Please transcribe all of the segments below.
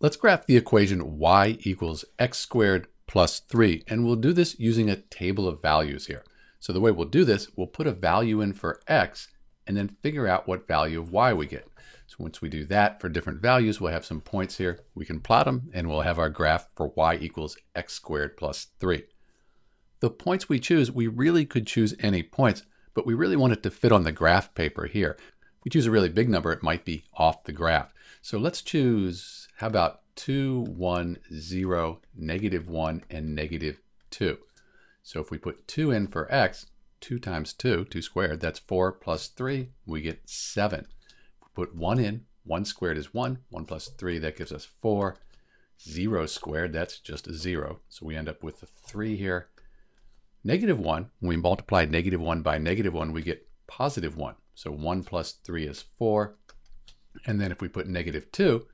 Let's graph the equation y equals x squared plus 3, and we'll do this using a table of values here. So the way we'll do this, we'll put a value in for x and then figure out what value of y we get. So once we do that for different values, we'll have some points here. We can plot them and we'll have our graph for y equals x squared plus 3. The points we choose, we really could choose any points, but we really want it to fit on the graph paper here. If we choose a really big number, it might be off the graph. So let's choose, how about 2, 1, 0, negative 1, and negative 2. So if we put 2 in for x, 2 times 2, 2 squared, that's 4 plus 3, we get 7. If we put 1 in, 1 squared is 1, 1 plus 3, that gives us 4. 0 squared, that's just a 0. So we end up with a 3 here. Negative 1, when we multiply negative 1 by negative 1, we get positive 1. So 1 plus 3 is 4. And then if we put negative 2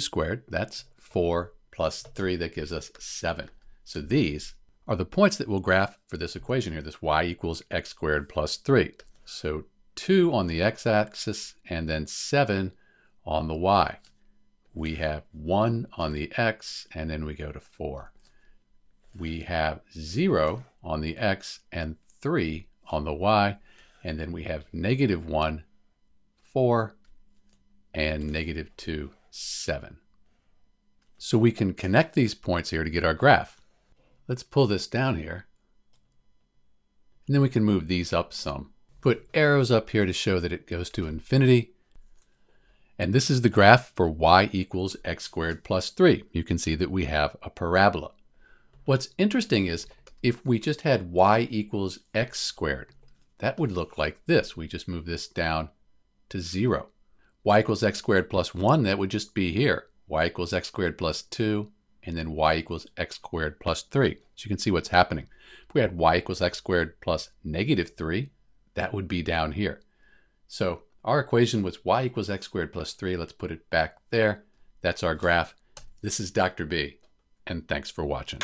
squared, that's 4 plus 3, that gives us 7. So these are the points that we'll graph for this equation here, this y equals x squared plus 3. So 2 on the x-axis and then 7 on the y. We have 1 on the x and then we go to 4. We have 0 on the x and 3 on the y, and then we have negative 1, 4, and negative 2, 7. So we can connect these points here to get our graph. Let's pull this down here, and then we can move these up some. Put arrows up here to show that it goes to infinity. And this is the graph for y equals x squared plus 3. You can see that we have a parabola. What's interesting is if we just had y equals x squared, that would look like this. We just move this down to 0. Y equals x squared plus 1, that would just be here. Y equals x squared plus 2, and then y equals x squared plus 3. So you can see what's happening. If we had y equals x squared plus negative 3, that would be down here. So our equation was y equals x squared plus 3. Let's put it back there. That's our graph. This is Dr. B, and thanks for watching.